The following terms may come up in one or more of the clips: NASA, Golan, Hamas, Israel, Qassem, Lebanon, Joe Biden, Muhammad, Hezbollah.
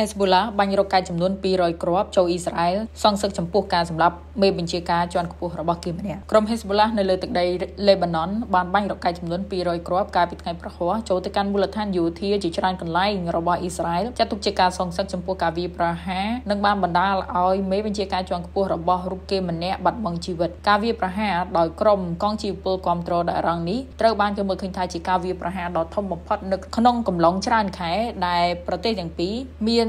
Hezbollah បាញ់រកកែចំនួន200គ្រាប់ចូល Israel សងសឹកចំពោះការសម្លាប់មេបញ្ជាការជាន់ខ្ពស់របស់គេម្នាក់ក្រុម Hezbollah នៅលើទឹកដី Lebanon បានបាញ់រកកែចំនួន 200 គ្រាប់កាលពីថ្ងៃព្រឹកហួរចូលទៅកាន់មូលដ្ឋានយោធាជាច្រើនកន្លែងរបស់ Israel ចាត់ទុកជាការសងសឹកចំពោះការវាយប្រហារនិងបានបណ្ដាលឲ្យមេបញ្ជាការជាន់ខ្ពស់របស់រូបគេម្នាក់បាត់បង់ជីវិតការវាយប្រហារដោយក្រុមកងជីវពលគាំទ្រដ៏អារ៉ង់នេះត្រូវបានគេមើលឃើញថាជាការវាយប្រហារដ៏ធំបំផុតនៅក្នុងកំឡុងច្រើនខែដែលប្រទេសទាំងពីរ មាន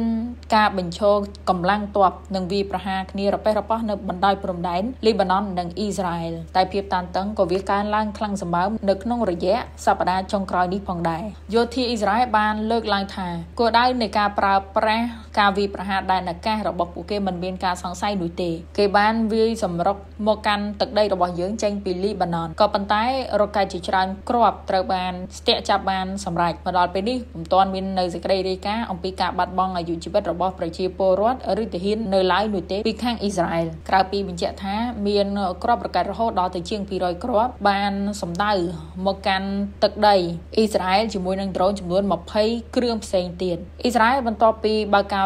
ការបញ្ចូលកម្លាំងទ័ពនិងវាយប្រហារគ្នារប៉េះរប៉ោះនៅបណ្ដោយព្រំដែន Lebanon និង Israel តែភាពតានតឹងក៏វាកើនឡើងខ្លាំងសម្បើមនៅក្នុងរយៈសប្តាហ៍ចុងក្រោយនេះផងដែរយោធា Israel បានលើកឡើងថាគោលដៅនៃការប្រើប្រាស់ការវាយប្រហារដែនអាកាសរបស់ពួកគេមិនមានការសង្ស័យនោះទេគេបានវាយសម្រុកមកកាន់ទឹកដីរបស់យើងចេញពី Lebanon ក៏ប៉ុន្តែរកការជាច្រើនគ្រាប់ត្រូវបានស្ទាក់ចាប់បានសម្រេចមកដល់ពេលនេះពុំទាន់មាននៅសេចក្តីរាយការណ៍អំពីការបាត់បង់អាយុជីវិត របស់ប្រជាពលរដ្ឋឬទាហាននៅឡើយនោះទេពីខាង Israel ក្រៅពីបញ្ជាក់ថាមានគ្រាប់រកែករហូតដល់ទៅជាង 200 គ្រាប់បានសម្ដៅមកកាន់ទឹកដី Israel ជាមួយនឹង drone ចំនួន 20 គ្រឿងផ្សេងទៀត Israel បន្ទាប់ពីបើកការ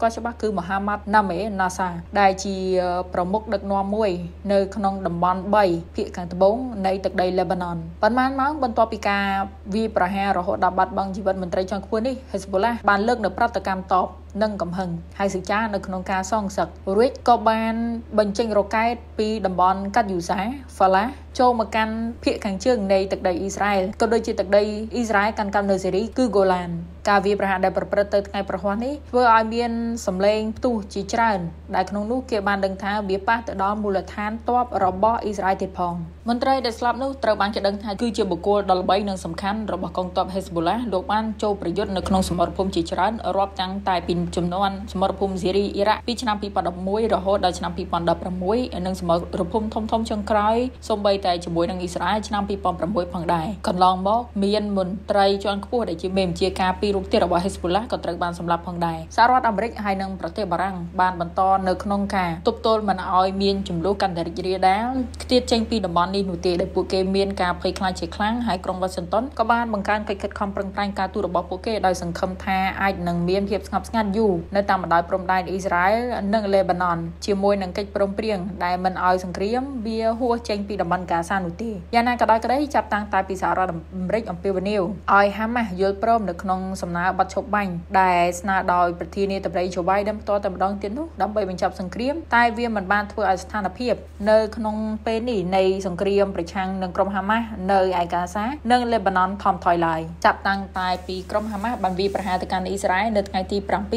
្គាល់ច្បាស់គឺ Muhammad នាម NASA ដែលជាប្រមុខដឹកនាំមួយនៅក្នុងតំបន់ 3 ភាគខាងត្បូងនៃទឹកដី Lebanon ប៉ុន្មានម៉ោងបន្ទាប់ពីការវាយប្រហាររហូតដល់បាត់បង់ជីវិតមន្ត្រីជាន់ខ្ពស់នេះ Hezbollah បានលើកនៅប្រតិកម្មតប និងកំហឹងហើយសឹកចានៅក្នុងការសងសឹករួចក៏បានបញ្ចេញរ៉ុកែតពីតំបន់កាត់យូសាហ្វាឡាចូលមកកាន់ភាគខាងជើងនៃទឹកដី Israel ក៏ដូចជាទឹកដី Israel កាន់កាប់នៅសេរីគឺ Golan ការវាយប្រហារដែលប្រព្រឹត្តទៅថ្ងៃប្រហ័សនេះធ្វើឲ្យមានសម្លេងផ្ទុះជាច្រើនដែលក្នុងនោះគេបានដឹងថាវាប៉ះទៅដល់មូលដ្ឋានទ័ពរបស់ Israel ទៀតផងមន្ត្រីដែលស្លាប់នោះត្រូវបានគេដឹងថាគឺជាបុគ្គលដ៏ល្បីនិងសំខាន់របស់កងទ័ព Hezbollah លោកបានចូលប្រយុទ្ធនៅក្នុងសមរភូមិជាច្រើនរាប់តាំងតែពី ចំនួនសមរភូមិសេរីអ៊ីរ៉ាក់ពីឆ្នាំ2011រហូតដល់ឆ្នាំ2016និងសមរភូមិធំៗចុងក្រោយសូម្បីតែជាមួយនឹង Israel ឆ្នាំ 2006 ផងដែរកន្លងមកមានមន្ត្រីជាន់ខ្ពស់ដែលជាមេបញ្ជាការពីររូបទៀតរបស់ Hezbollah ក៏ត្រូវបានសម្លាប់ផងដែរសហរដ្ឋអាមេរិកហើយនិងប្រទេសបារាំងបានបន្តនៅក្នុងការទប់ទល់មិនឲ្យមានចំនួនកាន់តែរីករាលដាលខ្ទាតចេញពីតំបន់នេះនោះទេដែលពួកគេមានការភ័យខ្លាចជាខ្លាំងហើយក្រុង Washington ក៏បានបង្កើនកិច្ចខិតខំប្រឹងប្រែងការទូតរបស់ពួកគេដោយសង្ឃឹមថាអាចនឹងមានភាពស្ងប់ស្ងាត់យូរនៅតាមបណ្ដោយព្រំដែន Israel និង Lebanon ជាមួយនឹងកិច្ចព្រមព្រៀងដែលមិនឲ្យសង្គ្រាមវាហួសចេញពីតំបន់កាហ្សានោះទេយ៉ាងណាក៏ដោយក្តីចាប់តាំងតែពីសហរដ្ឋអាមេរិកអំពាវនាវឲ្យ Hamas យល់ព្រមនៅក្នុងសំណើបັດឈប់បាញ់ដែលស្នើដោយប្រធានាធិបតី Joe Biden ផ្ទាល់តែម្ដងទៀតនោះដើម្បីបញ្ចប់សង្គ្រាមតែវាមិនបានធ្វើឲ្យស្ថានភាពនៅក្នុងពេលនេះនៃសង្គ្រាមប្រឆាំងនឹងក្រុម Hamas នៅឯកាហ្សា និង Lebanon ថមថយឡើយចាប់តាំងតែពីក្រុម Hamas បានវាយប្រហារទៅកាន់ Israel នៅថ្ងៃទី 7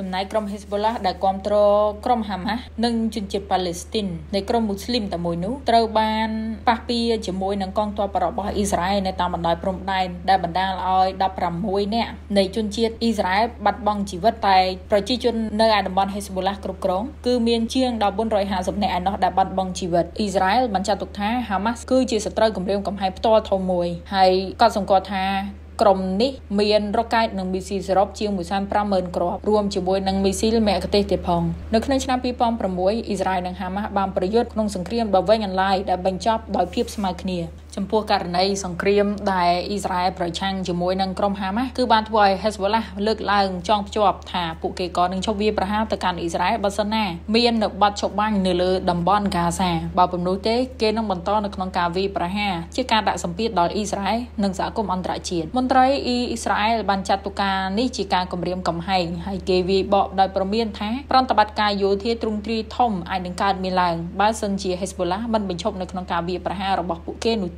ចំណែកក្រុម Hezbollah ដែលគាំទ្រក្រុម Hamas និងជនជាតិប៉ាឡេស្ទីននៃក្រុមមូស្លីមតែមួយនោះត្រូវបានប៉ះពៀជាមួយនឹងកងទ័ពរបស់ Israel នៅតាមបណ្ដោយព្រំដែនដែលបណ្ដាលឲ្យ 16 នាក់នៃជនជាតិ Israel បាត់បង់ជីវិតតែប្រជាជននៅឯតំបន់ Hezbollah គ្រប់គ្រងគឺមានជាង 1450 នាក់ឯណោះដែលបាត់បង់ជីវិត Israel បានចាត់ទុកថា Hamas គឺជាសត្រូវគម្រាមកំហែងផ្ទាល់ធំមួយហើយកត់សម្គាល់ថា ក្រុមនេះមានរ៉ុកែតនិងមីស៊ីលសរុបជាង 150,000 គ្រាប់រួមជាមួយនឹងមីស៊ីលមគ្គុទ្ទេសក៍ទៀតផងនៅក្នុងឆ្នាំ 2006 អ៊ីស្រាអែលនិងហាម៉ាស់បានប្រយុទ្ធក្នុងសង្គ្រាមដ៏វែងអន្លាយដែលបញ្ចប់ដោយភាពស្មើគ្នា ចំពោះករណីសង្គ្រាមដែលអ៊ីស្រាអែលប្រឆាំងជាមួយនឹងក្រុមហាម៉ាស់គឺបានធ្វើឲ្យ ពួកគេនោះទេហើយឲ្យពួកគ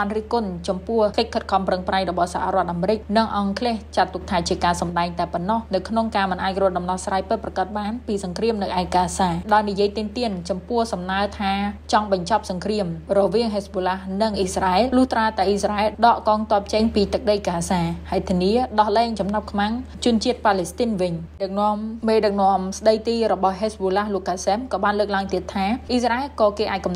ានរិះគន់ចំពោះកិច្ចខិតខំប្រឹងប្រែងរបស់សហរដ្ឋអាមេរិកនិងអង់គ្លេសចាត់ទុកថាជាការសម្ដែងតែប៉ុណ្ណោះនៅក្នុងការមិនអាចរកដំណោះស្រាយពិតប្រាកដបានពីសង្គ្រាមនៅឯកាហ្សាដោយនិយាយទៀនរវាង Hezbollah និង Israel លុះត្រាតែអ៊ីស្រាអែលដកកងទ័ពចេញពីទឹកដីកាហ្សាហើយធានាដោះលែងចំណាប់ខ្មាំងជនជាតិប៉ាឡេស្ទីនវិញដឹកនាំស្ដីទីរបស់ Hezbollah លោក Qassem ក៏បានលើកឡើងទៀតថា Israel ក៏គេអាចកំ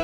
ន